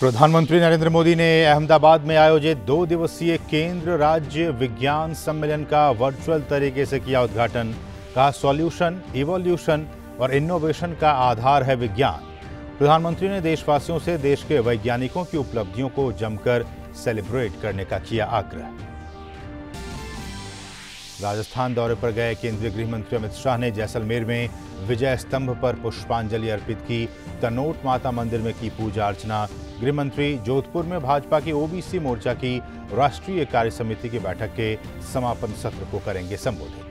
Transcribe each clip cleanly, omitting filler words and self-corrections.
प्रधानमंत्री नरेंद्र मोदी ने अहमदाबाद में आयोजित 2 दिवसीय केंद्र राज्य विज्ञान सम्मेलन का वर्चुअल तरीके से किया उद्घाटन। कहा, सॉल्यूशन, इवोल्यूशन और इनोवेशन का आधार है विज्ञान। प्रधानमंत्री ने देशवासियों से देश के वैज्ञानिकों की उपलब्धियों को जमकर सेलिब्रेट करने का किया आग्रह। राजस्थान दौरे पर गए केंद्रीय गृह मंत्री अमित शाह ने जैसलमेर में विजय स्तंभ पर पुष्पांजलि अर्पित की। तनोट माता मंदिर में की पूजा अर्चना। गृह मंत्री जोधपुर में भाजपा के ओबीसी मोर्चा की राष्ट्रीय कार्य समिति की बैठक के समापन सत्र को करेंगे संबोधित।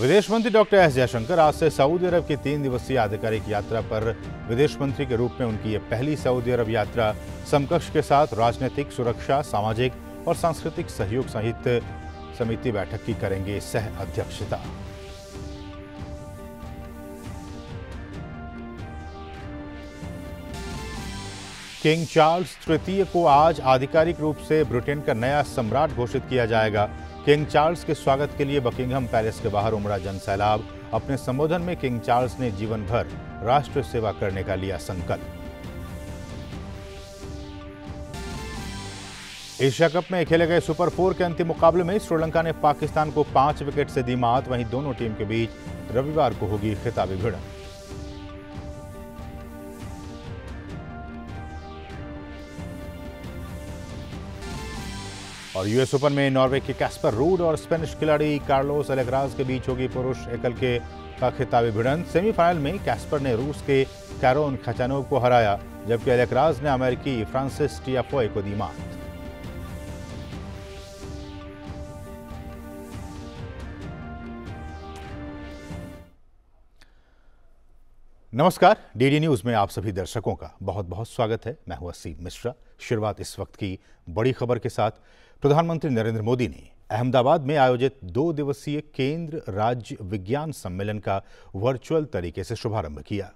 विदेश मंत्री डॉक्टर एस जयशंकर आज से सऊदी अरब की 3 दिवसीय आधिकारिक यात्रा पर। विदेश मंत्री के रूप में उनकी ये पहली सऊदी अरब यात्रा समकक्ष के साथ राजनीतिक, सुरक्षा, सामाजिक और सांस्कृतिक सहयोग सहित समिति बैठक की करेंगे सह अध्यक्षता। किंग चार्ल्स तृतीय को आज आधिकारिक रूप से ब्रिटेन का नया सम्राट घोषित किया जाएगा। किंग चार्ल्स के स्वागत के लिए बकिंघम पैलेस के बाहर उमड़ा जनसैलाब। अपने संबोधन में किंग चार्ल्स ने जीवन भर राष्ट्र सेवा करने का लिया संकल्प। एशिया कप में खेले गए सुपर 4 के अंतिम मुकाबले में श्रीलंका ने पाकिस्तान को 5 विकेट से दी मात। वहीं दोनों टीम के बीच रविवार को होगी खिताबी भिड़ंत। और यूएस ओपन में नॉर्वे के कैस्पर रूड और स्पेनिश खिलाड़ी कार्लोस एलकराज़ के बीच होगी पुरुष एकल के खिताबी भिड़ंत। सेमीफाइनल में कैस्पर ने रूस के कारेन खैचनोव को हराया, जबकि एलकराज़ ने अमेरिकी फ्रांसिस टियाफॉय को दी मात। नमस्कार, डीडी न्यूज़ में आप सभी दर्शकों का बहुत बहुत स्वागत है। मैं हूं असीम मिश्रा। शुरुआत इस वक्त की बड़ी खबर के साथ। प्रधानमंत्री नरेंद्र मोदी ने अहमदाबाद में आयोजित 2 दिवसीय केंद्र राज्य विज्ञान सम्मेलन का वर्चुअल तरीके से शुभारंभ किया।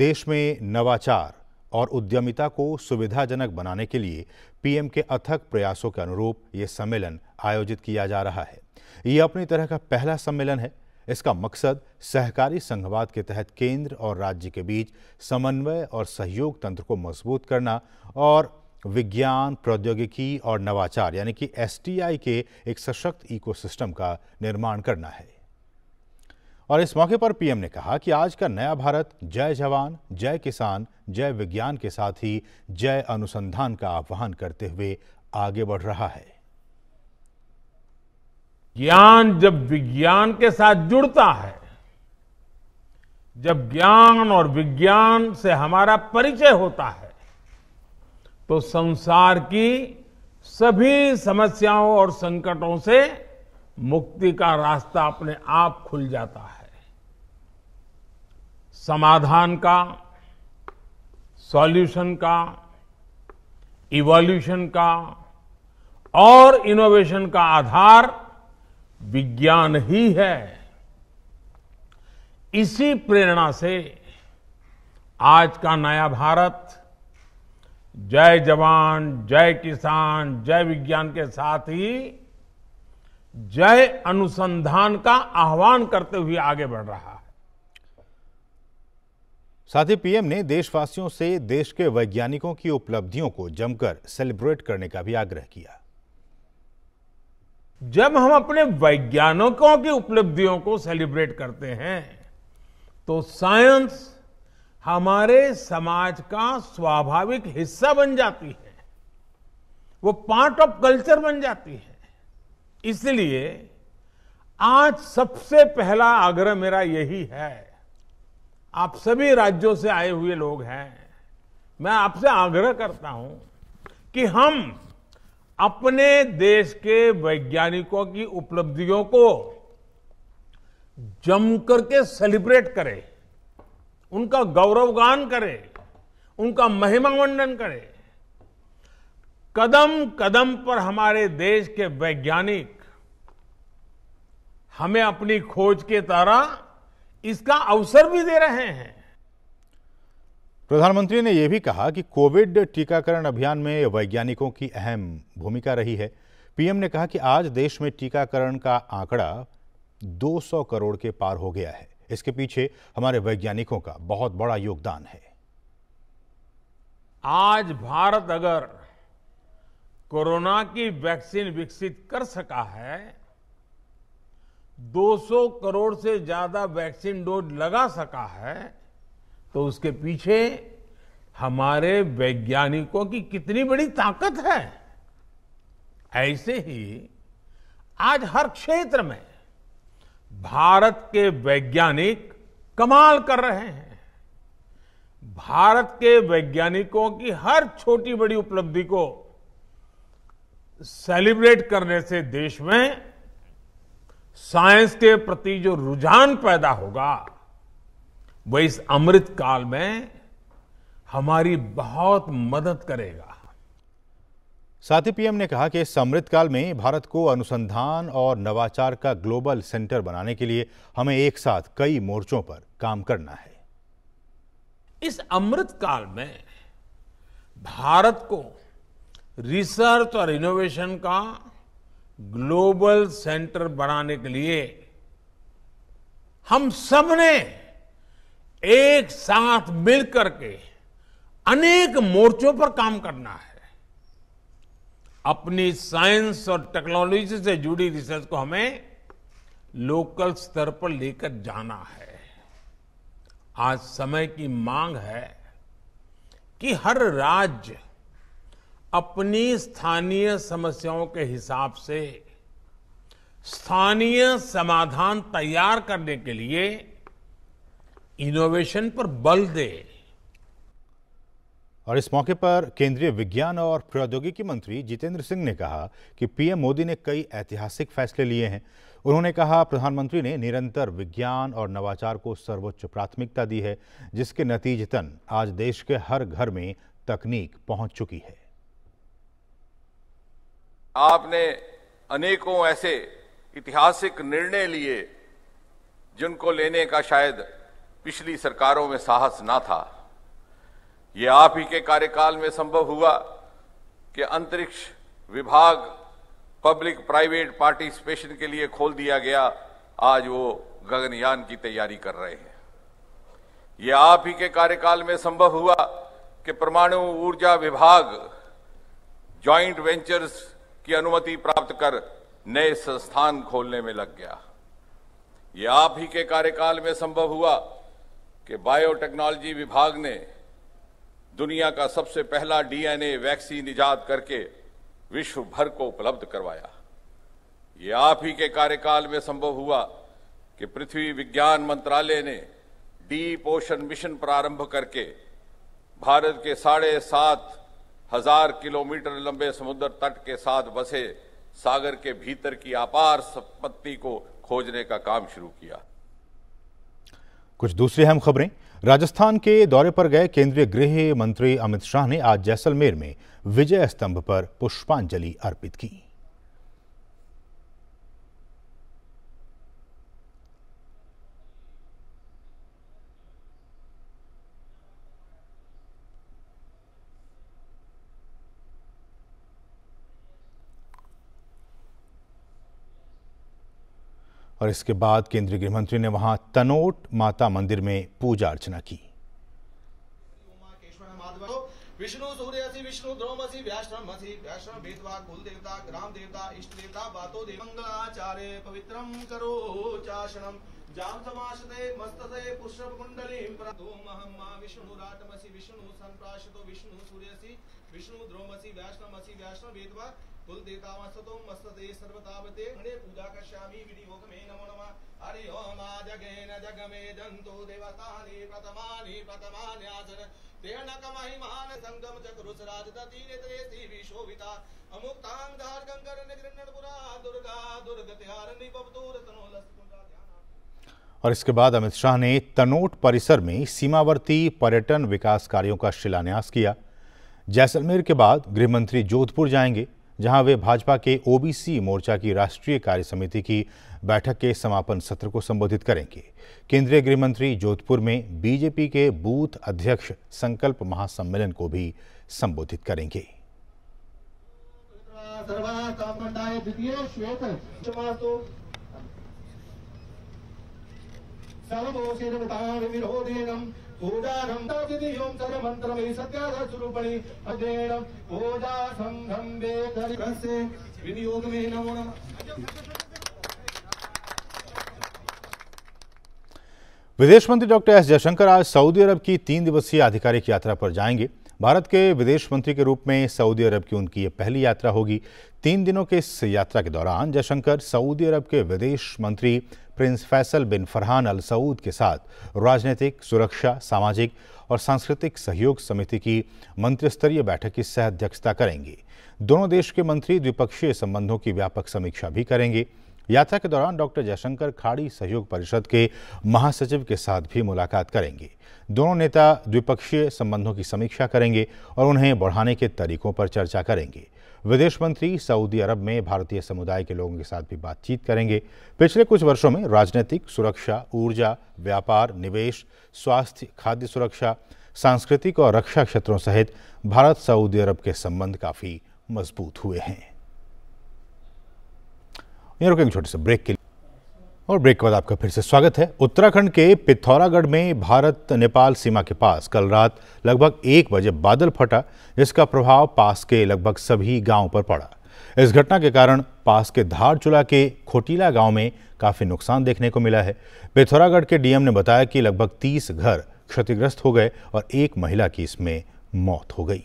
देश में नवाचार और उद्यमिता को सुविधाजनक बनाने के लिए पीएम के अथक प्रयासों के अनुरूप ये सम्मेलन आयोजित किया जा रहा है। ये अपनी तरह का पहला सम्मेलन है। इसका मकसद सहकारी संघवाद के तहत केंद्र और राज्य के बीच समन्वय और सहयोग तंत्र को मजबूत करना और विज्ञान, प्रौद्योगिकी और नवाचार यानी कि एसटीआई के एक सशक्त इकोसिस्टम का निर्माण करना है। और इस मौके पर पीएम ने कहा कि आज का नया भारत जय जवान, जय किसान, जय विज्ञान के साथ ही जय अनुसंधान का आह्वान करते हुए आगे बढ़ रहा है। ज्ञान जब विज्ञान के साथ जुड़ता है, जब ज्ञान और विज्ञान से हमारा परिचय होता है, तो संसार की सभी समस्याओं और संकटों से मुक्ति का रास्ता अपने आप खुल जाता है। समाधान का, सॉल्यूशन का, इवोल्यूशन का और इनोवेशन का आधार विज्ञान ही है। इसी प्रेरणा से आज का नया भारत जय जवान, जय किसान, जय विज्ञान के साथ ही जय अनुसंधान का आह्वान करते हुए आगे बढ़ रहा है। साथ ही पीएम ने देशवासियों से देश के वैज्ञानिकों की उपलब्धियों को जमकर सेलिब्रेट करने का भी आग्रह किया। जब हम अपने वैज्ञानिकों की उपलब्धियों को सेलिब्रेट करते हैं तो साइंस हमारे समाज का स्वाभाविक हिस्सा बन जाती है, वो पार्ट ऑफ कल्चर बन जाती है। इसलिए आज सबसे पहला आग्रह मेरा यही है, आप सभी राज्यों से आए हुए लोग हैं, मैं आपसे आग्रह करता हूं कि हम अपने देश के वैज्ञानिकों की उपलब्धियों को जमकर के सेलिब्रेट करें, उनका गौरवगान करें, उनका महिमावंदन करें। कदम कदम पर हमारे देश के वैज्ञानिक हमें अपनी खोज के तरह इसका अवसर भी दे रहे हैं। प्रधानमंत्री ने यह भी कहा कि कोविड टीकाकरण अभियान में वैज्ञानिकों की अहम भूमिका रही है। पीएम ने कहा कि आज देश में टीकाकरण का आंकड़ा 200 करोड़ के पार हो गया है। इसके पीछे हमारे वैज्ञानिकों का बहुत बड़ा योगदान है। आज भारत अगर कोरोना की वैक्सीन विकसित कर सका है, 200 करोड़ से ज्यादा वैक्सीन डोज लगा सका है, तो उसके पीछे हमारे वैज्ञानिकों की कितनी बड़ी ताकत है। ऐसे ही आज हर क्षेत्र में भारत के वैज्ञानिक कमाल कर रहे हैं। भारत के वैज्ञानिकों की हर छोटी बड़ी उपलब्धि को सेलिब्रेट करने से देश में साइंस के प्रति जो रुझान पैदा होगा, वह इस अमृत काल में हमारी बहुत मदद करेगा। साथ ही पीएम ने कहा कि इस अमृत काल में भारत को अनुसंधान और नवाचार का ग्लोबल सेंटर बनाने के लिए हमें एक साथ कई मोर्चों पर काम करना है। इस अमृत काल में भारत को रिसर्च और इनोवेशन का ग्लोबल सेंटर बनाने के लिए हम सबने एक साथ मिलकर के अनेक मोर्चों पर काम करना है। अपनी साइंस और टेक्नोलॉजी से जुड़ी रिसर्च को हमें लोकल स्तर पर लेकर जाना है। आज समय की मांग है कि हर राज्य अपनी स्थानीय समस्याओं के हिसाब से स्थानीय समाधान तैयार करने के लिए इनोवेशन पर बल दे। और इस मौके पर केंद्रीय विज्ञान और प्रौद्योगिकी मंत्री जितेंद्र सिंह ने कहा कि पीएम मोदी ने कई ऐतिहासिक फैसले लिए हैं। उन्होंने कहा, प्रधानमंत्री ने निरंतर विज्ञान और नवाचार को सर्वोच्च प्राथमिकता दी है, जिसके नतीजतन आज देश के हर घर में तकनीक पहुंच चुकी है। आपने अनेकों ऐसे ऐतिहासिक निर्णय लिए जिनको लेने का शायद पिछली सरकारों में साहस ना था। ये आप ही के कार्यकाल में संभव हुआ कि अंतरिक्ष विभाग पब्लिक प्राइवेट पार्टिसिपेशन के लिए खोल दिया गया। आज वो गगनयान की तैयारी कर रहे हैं। ये आप ही के कार्यकाल में संभव हुआ कि परमाणु ऊर्जा विभाग जॉइंट वेंचर्स की अनुमति प्राप्त कर नए संस्थान खोलने में लग गया। ये आप ही के कार्यकाल में संभव हुआ कि बायोटेक्नोलॉजी विभाग ने दुनिया का सबसे पहला डीएनए वैक्सीन ईजाद करके विश्व भर को उपलब्ध करवाया। ये आप ही के कार्यकाल में संभव हुआ कि पृथ्वी विज्ञान मंत्रालय ने डीप ओशन मिशन प्रारंभ करके भारत के 7,500 किलोमीटर लंबे समुद्र तट के साथ बसे सागर के भीतर की अपार संपत्ति को खोजने का काम शुरू किया। कुछ दूसरी अहम खबरें। राजस्थान के दौरे पर गए केंद्रीय गृह मंत्री अमित शाह ने आज जैसलमेर में विजय स्तंभ पर पुष्पांजलि अर्पित की। और इसके बाद केंद्रीय गृह मंत्री ने वहां तनोट माता मंदिर में पूजा अर्चना की। विष्णु सूर्यसि विष्णु द्रोमसि व्याश्रमसि व्याश्रम भेदवा कुल देवता ग्राम देवता इष्ट देवता बातो देव मंगलाचारे पवित्रम करो चाशनम जाम समाशते मस्तसे पुष्प कुंडलीम प्रदोमहम मा विष्णु रातमसि विष्णु संप्राशतो विष्णु सूर्यसि विष्णु द्रोमसि व्याश्रमसि व्याश्रम भेदवा कुल देवता मस्ततो मस्तसे सर्वतावते गणे पूजा कश्यामि विधियोग मे नमो नमः हरि ओम आजगेन जगमे जंतो देवतानि प्रतमानि प्रतमान्यासन और इसके बाद अमित शाह ने तनोट परिसर में सीमावर्ती पर्यटन विकास कार्यों का शिलान्यास किया। जैसलमेर के बाद गृहमंत्री जोधपुर जाएंगे, जहां वे भाजपा के ओबीसी मोर्चा की राष्ट्रीय कार्य समिति की बैठक के समापन सत्र को संबोधित करेंगे। केंद्रीय गृह मंत्री जोधपुर में बीजेपी के बूथ अध्यक्ष संकल्प महासम्मेलन को भी संबोधित करेंगे। सर्वदोषेण मुतान विरोधेनम पूजारं तद्विधियों सर्वमंत्रमे सत्यादशरूपणि अध्ययनं पूजा संघं वेदरिकसे विनियोगमे नमो नमः। विदेश मंत्री डॉक्टर एस जयशंकर आज सऊदी अरब की 3 दिवसीय आधिकारिक यात्रा पर जाएंगे। भारत के विदेश मंत्री के रूप में सऊदी अरब की उनकी ये पहली यात्रा होगी। 3 दिनों के इस यात्रा के दौरान जयशंकर सऊदी अरब के विदेश मंत्री प्रिंस फैसल बिन फरहान अल सऊद के साथ राजनीतिक, सुरक्षा, सामाजिक और सांस्कृतिक सहयोग समिति की मंत्रिस्तरीय बैठक की सह अध्यक्षता करेंगे। दोनों देश के मंत्री द्विपक्षीय संबंधों की व्यापक समीक्षा भी करेंगे। यात्रा के दौरान डॉक्टर जयशंकर खाड़ी सहयोग परिषद के महासचिव के साथ भी मुलाकात करेंगे। दोनों नेता द्विपक्षीय संबंधों की समीक्षा करेंगे और उन्हें बढ़ाने के तरीकों पर चर्चा करेंगे। विदेश मंत्री सऊदी अरब में भारतीय समुदाय के लोगों के साथ भी बातचीत करेंगे। पिछले कुछ वर्षों में राजनीतिक, सुरक्षा, ऊर्जा, व्यापार, निवेश, स्वास्थ्य, खाद्य सुरक्षा, सांस्कृतिक और रक्षा क्षेत्रों सहित भारत सऊदी अरब के संबंध काफ़ी मजबूत हुए हैं। रुकेंगे छोटे से ब्रेक के लिए और ब्रेक के बाद आपका फिर से स्वागत है। उत्तराखंड के पिथौरागढ़ में भारत नेपाल सीमा के पास कल रात लगभग 1 बजे बादल फटा, जिसका प्रभाव पास के लगभग सभी गांव पर पड़ा। इस घटना के कारण पास के धारचूला के खोटीला गांव में काफ़ी नुकसान देखने को मिला है। पिथौरागढ़ के डीएम ने बताया कि लगभग 30 घर क्षतिग्रस्त हो गए और 1 महिला की इसमें मौत हो गई।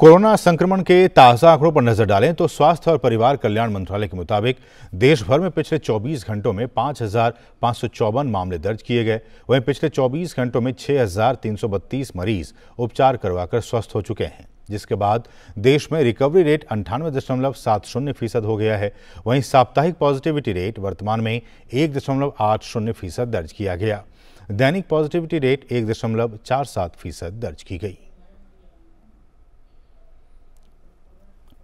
कोरोना संक्रमण के ताज़ा आंकड़ों पर नजर डालें तो स्वास्थ्य और परिवार कल्याण मंत्रालय के मुताबिक देश भर में पिछले 24 घंटों में 5,554 मामले दर्ज किए गए। वहीं पिछले 24 घंटों में 6,332 मरीज उपचार करवाकर स्वस्थ हो चुके हैं, जिसके बाद देश में रिकवरी रेट 98.70% हो गया है। वहीं साप्ताहिक पॉजिटिविटी रेट वर्तमान में 1.80% दर्ज किया गया। दैनिक पॉजिटिविटी रेट 1.47% दर्ज की गई।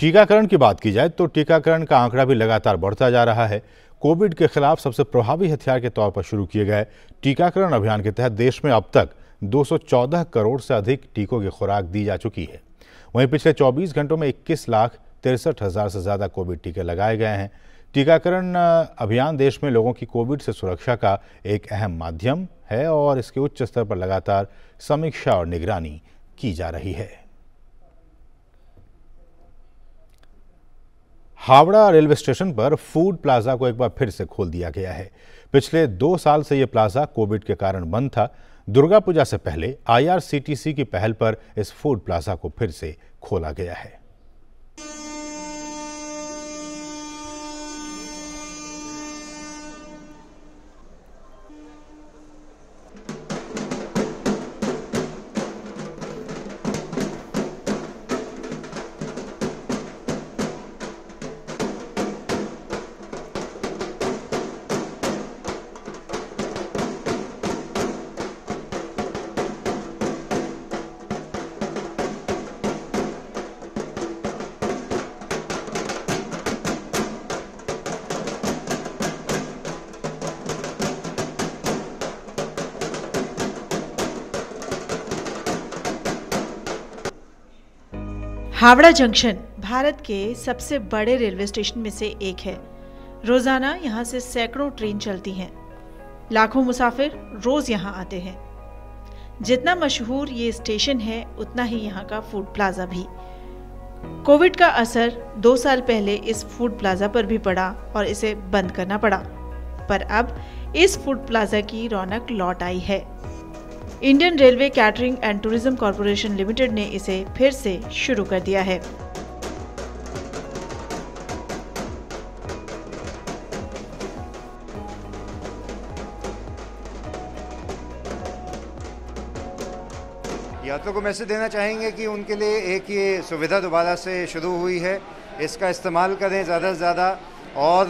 टीकाकरण की बात की जाए तो टीकाकरण का आंकड़ा भी लगातार बढ़ता जा रहा है। कोविड के खिलाफ सबसे प्रभावी हथियार के तौर पर शुरू किए गए टीकाकरण अभियान के तहत देश में अब तक 214 करोड़ से अधिक टीकों की खुराक दी जा चुकी है। वहीं पिछले 24 घंटों में 21,63,000 से ज़्यादा कोविड टीके लगाए गए हैं। टीकाकरण अभियान देश में लोगों की कोविड से सुरक्षा का एक अहम माध्यम है और इसके उच्च स्तर पर लगातार समीक्षा और निगरानी की जा रही है। हावड़ा रेलवे स्टेशन पर फूड प्लाजा को एक बार फिर से खोल दिया गया है। पिछले 2 साल से यह प्लाजा कोविड के कारण बंद था। दुर्गा पूजा से पहले आईआरसीटीसी की पहल पर इस फूड प्लाजा को फिर से खोला गया है। हावड़ा जंक्शन भारत के सबसे बड़े रेलवे स्टेशन में से एक है। रोजाना यहाँ से सैकड़ों ट्रेन चलती हैं। लाखों मुसाफिर रोज यहाँ आते हैं। जितना मशहूर ये स्टेशन है उतना ही यहाँ का फूड प्लाजा भी। कोविड का असर 2 साल पहले इस फूड प्लाजा पर भी पड़ा और इसे बंद करना पड़ा, पर अब इस फूड प्लाजा की रौनक लौट आई है। Indian railway catering and tourism corporation limited ने इसे फिर से शुरू कर दिया है। यात्रियों को मैसेज देना चाहेंगे कि उनके लिए एक ये सुविधा दोबारा से शुरू हुई है, इसका इस्तेमाल करें ज़्यादा से ज़्यादा। और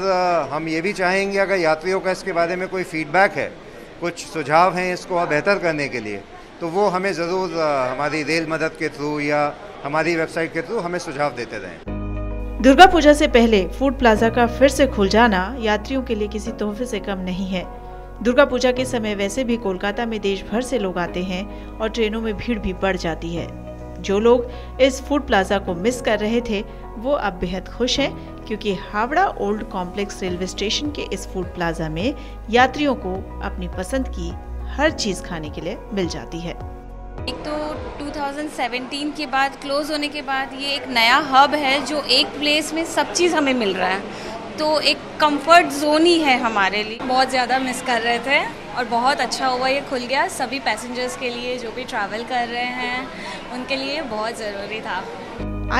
हम ये भी चाहेंगे अगर यात्रियों का इसके बारे में कोई फीडबैक है, कुछ सुझाव हैं इसको और बेहतर करने के लिए, तो वो हमें ज़रूर हमारी रेल मदद के थ्रू या हमारी वेबसाइट के थ्रू हमें सुझाव देते रहें। दुर्गा पूजा से पहले फूड प्लाजा का फिर से खुल जाना यात्रियों के लिए किसी तोहफे से कम नहीं है। दुर्गा पूजा के समय वैसे भी कोलकाता में देश भर से लोग आते हैं और ट्रेनों में भीड़ भी बढ़ जाती है। जो लोग इस फूड प्लाजा को मिस कर रहे थे वो अब बेहद खुश हैं, क्योंकि Howrah old complex railway station के इस फूड प्लाजा में यात्रियों को अपनी पसंद की हर चीज़ खाने के लिए मिल जाती है। एक तो 2017 के बाद क्लोज होने के बाद ये एक नया हब है जो एक प्लेस में सब चीज़ हमें मिल रहा है, तो एक कंफर्ट जोन ही है हमारे लिए। बहुत ज़्यादा मिस कर रहे थे और बहुत अच्छा हुआ ये खुल गया। सभी पैसेंजर्स के लिए जो भी ट्रैवल कर रहे हैं उनके लिए बहुत ज़रूरी था।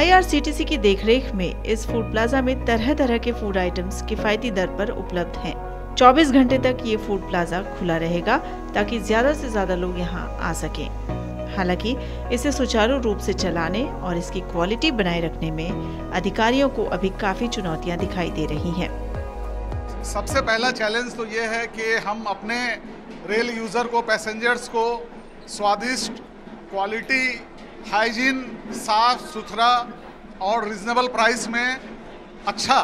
IRCTC की देखरेख में इस फूड प्लाजा में तरह तरह के फूड आइटम्स किफ़ायती दर पर उपलब्ध हैं। 24 घंटे तक ये फूड प्लाजा खुला रहेगा ताकि ज़्यादा से ज़्यादा लोग यहाँ आ सकें। हालांकि इसे सुचारू रूप से चलाने और इसकी क्वालिटी बनाए रखने में अधिकारियों को अभी काफ़ी चुनौतियां दिखाई दे रही हैं। सबसे पहला चैलेंज तो ये है कि हम अपने रेल यूज़र को, पैसेंजर्स को स्वादिष्ट, क्वालिटी, हाइजीन, साफ सुथरा और रिजनेबल प्राइस में अच्छा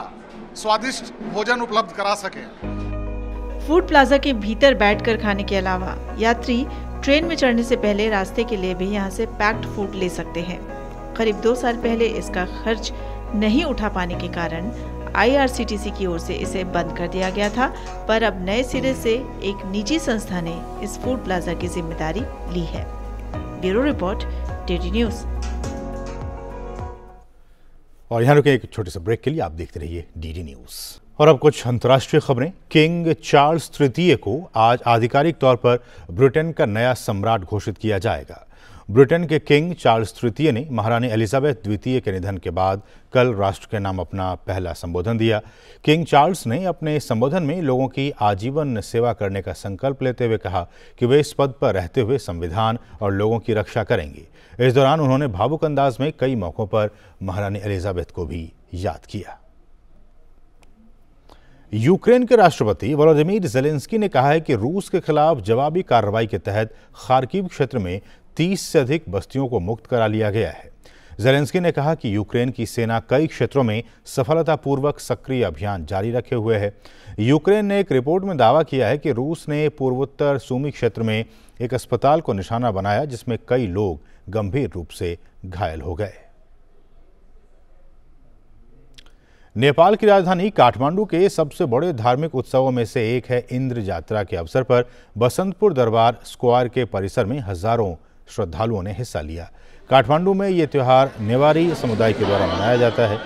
स्वादिष्ट भोजन उपलब्ध करा सकें। फूड प्लाजा के भीतर बैठकर खाने के अलावा यात्री ट्रेन में चढ़ने से पहले रास्ते के लिए भी यहाँ से पैक्ड फूड ले सकते हैं। करीब 2 साल पहले इसका खर्च नहीं उठा पाने के कारण IRCTC की ओर से इसे बंद कर दिया गया था, पर अब नए सिरे से एक निजी संस्था ने इस फूड प्लाजा की जिम्मेदारी ली है। Bureau report, DD news. और यहाँ रुके एक छोटे से ब्रेक के लिए। आप देखते रहिए डीडी न्यूज। और अब कुछ अंतर्राष्ट्रीय खबरें। किंग चार्ल्स तृतीय को आज आधिकारिक तौर पर ब्रिटेन का नया सम्राट घोषित किया जाएगा। ब्रिटेन के किंग चार्ल्स तृतीय ने महारानी एलिजाबेथ द्वितीय के निधन के बाद कल राष्ट्र के नाम अपना पहला संबोधन दिया। किंग चार्ल्स ने अपने संबोधन में लोगों की आजीवन सेवा करने का संकल्प लेते हुए कहा कि वे इस पद पर रहते हुए संविधान और लोगों की रक्षा करेंगे। इस दौरान उन्होंने भावुक अंदाज में कई मौक़ों पर महारानी एलिजाबेथ को भी याद किया। यूक्रेन के राष्ट्रपति व्लोदिमिर जेलेंसकी ने कहा है कि रूस के खिलाफ जवाबी कार्रवाई के तहत खार्किव क्षेत्र में 30 से अधिक बस्तियों को मुक्त करा लिया गया है। जेलेंसकी ने कहा कि यूक्रेन की सेना कई क्षेत्रों में सफलतापूर्वक सक्रिय अभियान जारी रखे हुए है। यूक्रेन ने एक रिपोर्ट में दावा किया है कि रूस ने पूर्वोत्तर सूमी क्षेत्र में एक अस्पताल को निशाना बनाया, जिसमें कई लोग गंभीर रूप से घायल हो गए। नेपाल की राजधानी काठमांडू के सबसे बड़े धार्मिक उत्सवों में से एक है इंद्र यात्रा के अवसर पर बसंतपुर दरबार स्क्वायर के परिसर में हजारों श्रद्धालुओं ने हिस्सा लिया। काठमांडू में ये त्यौहार नेवारी समुदाय के द्वारा मनाया जाता है।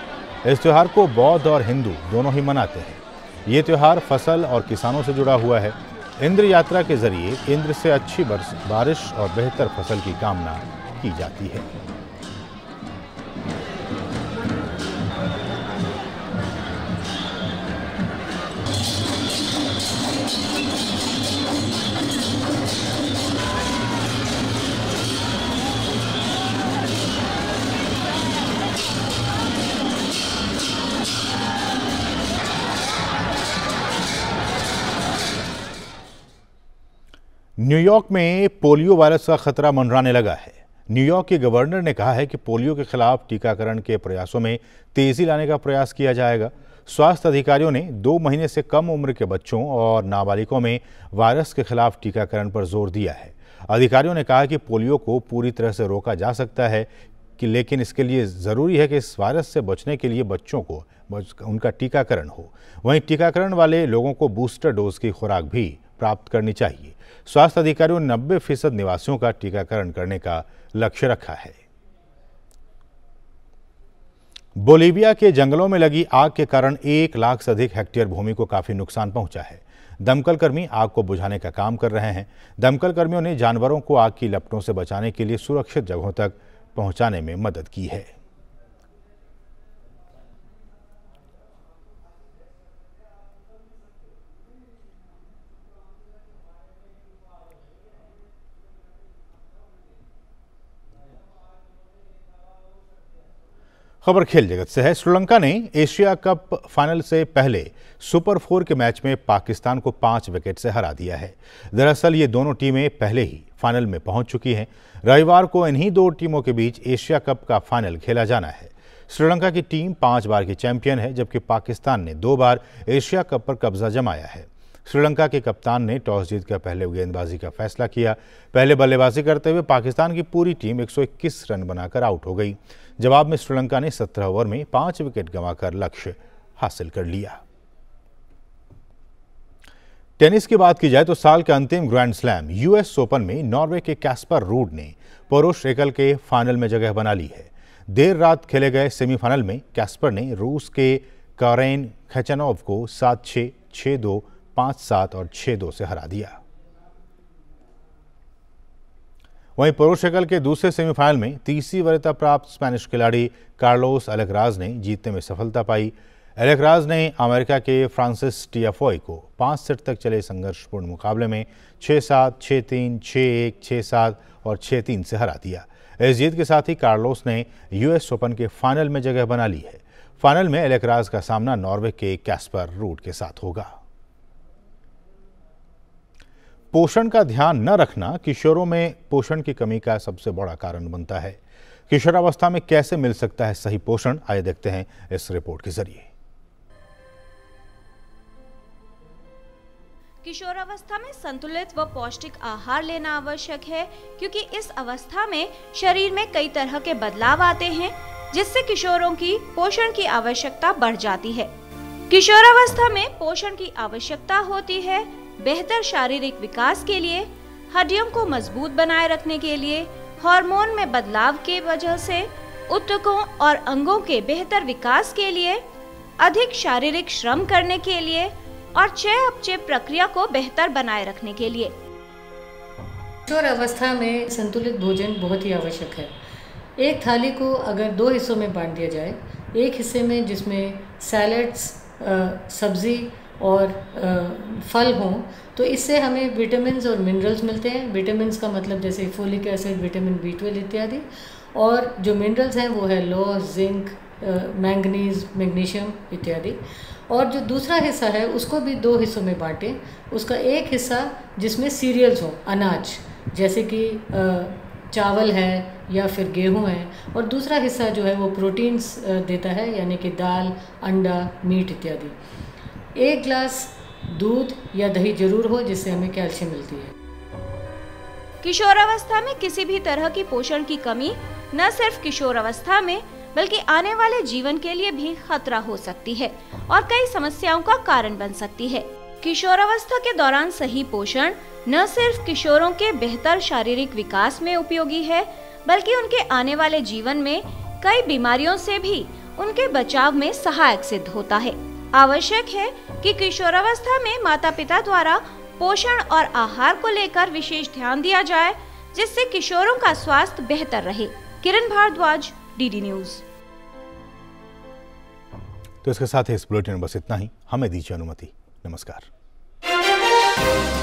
इस त्यौहार को बौद्ध और हिंदू दोनों ही मनाते हैं। ये त्यौहार फसल और किसानों से जुड़ा हुआ है। इंद्र यात्रा के जरिए इंद्र से अच्छी बारिश और बेहतर फसल की कामना की जाती है। न्यूयॉर्क में पोलियो वायरस का खतरा मंडराने लगा है। न्यूयॉर्क के गवर्नर ने कहा है कि पोलियो के खिलाफ टीकाकरण के प्रयासों में तेजी लाने का प्रयास किया जाएगा। स्वास्थ्य अधिकारियों ने 2 महीने से कम उम्र के बच्चों और नाबालिगों में वायरस के खिलाफ टीकाकरण पर जोर दिया है। अधिकारियों ने कहा कि पोलियो को पूरी तरह से रोका जा सकता है कि लेकिन इसके लिए ज़रूरी है कि इस वायरस से बचने के लिए बच्चों को उनका टीकाकरण हो। वहीं टीकाकरण वाले लोगों को बूस्टर डोज की खुराक भी प्राप्त करनी चाहिए। स्वास्थ्य अधिकारियों ने 90% निवासियों का टीकाकरण करने का लक्ष्य रखा है। बोलीविया के जंगलों में लगी आग के कारण 1 लाख से अधिक हेक्टेयर भूमि को काफी नुकसान पहुंचा है। दमकल कर्मी आग को बुझाने का काम कर रहे हैं। दमकल कर्मियों ने जानवरों को आग की लपटों से बचाने के लिए सुरक्षित जगहों तक पहुंचाने में मदद की है। खबर खेल जगत से है। श्रीलंका ने एशिया कप फाइनल से पहले सुपर 4 के मैच में पाकिस्तान को 5 विकेट से हरा दिया है। दरअसल ये दोनों टीमें पहले ही फाइनल में पहुंच चुकी हैं। रविवार को इन्हीं 2 टीमों के बीच एशिया कप का फाइनल खेला जाना है। श्रीलंका की टीम 5 बार की चैंपियन है, जबकि पाकिस्तान ने 2 बार एशिया कप पर कब्जा जमाया है। श्रीलंका के कप्तान ने टॉस जीतकर पहले गेंदबाजी का फैसला किया। पहले बल्लेबाजी करते हुए पाकिस्तान की पूरी टीम 121 रन बनाकर आउट हो गई। जवाब में श्रीलंका ने 17 ओवर में 5 विकेट गंवाकर लक्ष्य हासिल कर लिया। टेनिस की बात की जाए तो साल के अंतिम ग्रैंड स्लैम यूएस ओपन में नॉर्वे के कैस्पर रूड ने पुरुष एकल के फाइनल में जगह बना ली है। देर रात खेले गए सेमीफाइनल में कैस्पर ने रूस के कारेन खैचनोव को 7-6, 6-2, 5-7 और 6-2 से हरा दिया। वहीं पुरुष एकल के दूसरे सेमीफाइनल में तीसरी वरीयता प्राप्त स्पेनिश खिलाड़ी कार्लोस एलकराज़ ने जीतने में सफलता पाई। एलकराज़ ने अमेरिका के फ्रांसिस टियाफॉय को 5 सेट तक चले संघर्षपूर्ण मुकाबले में 6-7, 6-3, 6-1, 6-7 और 6-3 से हरा दिया। इस जीत के साथ ही कार्लोस ने यूएस ओपन के फाइनल में जगह बना ली है। फाइनल में एलकराज़ का सामना नॉर्वे के कैस्पर रूड के साथ होगा। पोषण का ध्यान न रखना किशोरों में पोषण की कमी का सबसे बड़ा कारण बनता है। किशोरावस्था में कैसे मिल सकता है सही पोषण, आइए देखते हैं इस रिपोर्ट के जरिए। किशोरावस्था में संतुलित व पौष्टिक आहार लेना आवश्यक है, क्योंकि इस अवस्था में शरीर में कई तरह के बदलाव आते हैं, जिससे किशोरों की पोषण की आवश्यकता बढ़ जाती है। किशोरावस्था में पोषण की आवश्यकता होती है बेहतर शारीरिक विकास के लिए, हड्डियों को मजबूत बनाए रखने के लिए, हार्मोन में बदलाव की वजह से, ऊतकों और अंगों के बेहतर विकास के लिए, अधिक शारीरिक श्रम करने के लिए और चयापचय प्रक्रिया को बेहतर बनाए रखने के लिए। किशोर अवस्था में संतुलित भोजन बहुत ही आवश्यक है। एक थाली को अगर 2 हिस्सों में बांट दिया जाए, एक हिस्से में जिसमें सैलड्स, सब्जी और फल हों, तो इससे हमें विटामिन्स और मिनरल्स मिलते हैं। विटामिन्स का मतलब जैसे फोलिक एसिड, विटामिन B12 इत्यादि, और जो मिनरल्स हैं वो है लोह, जिंक, मैंगनीज, मैग्नीशियम इत्यादि। और जो दूसरा हिस्सा है उसको भी 2 हिस्सों में बांटें। उसका एक हिस्सा जिसमें सीरियल्स हो, अनाज जैसे कि चावल है या फिर गेहूं है, और दूसरा हिस्सा जो है वो प्रोटीन्स देता है, यानी कि दाल, अंडा, मीट इत्यादि। 1 ग्लास दूध या दही जरूर हो, जिससे हमें कैल्शियम मिलती है। किशोरावस्था में किसी भी तरह की पोषण की कमी न सिर्फ किशोरावस्था में बल्कि आने वाले जीवन के लिए भी खतरा हो सकती है और कई समस्याओं का कारण बन सकती है। किशोरावस्था के दौरान सही पोषण न सिर्फ किशोरों के बेहतर शारीरिक विकास में उपयोगी है, बल्कि उनके आने वाले जीवन में कई बीमारियों से भी उनके बचाव में सहायक सिद्ध होता है। आवश्यक है कि किशोरावस्था में माता पिता द्वारा पोषण और आहार को लेकर विशेष ध्यान दिया जाए, जिससे किशोरों का स्वास्थ्य बेहतर रहे। Kiran Bhardwaj, DD News। तो इसके साथ ही इस बुलेटिन में बस इतना ही। हमें दीजिए अनुमति। नमस्कार।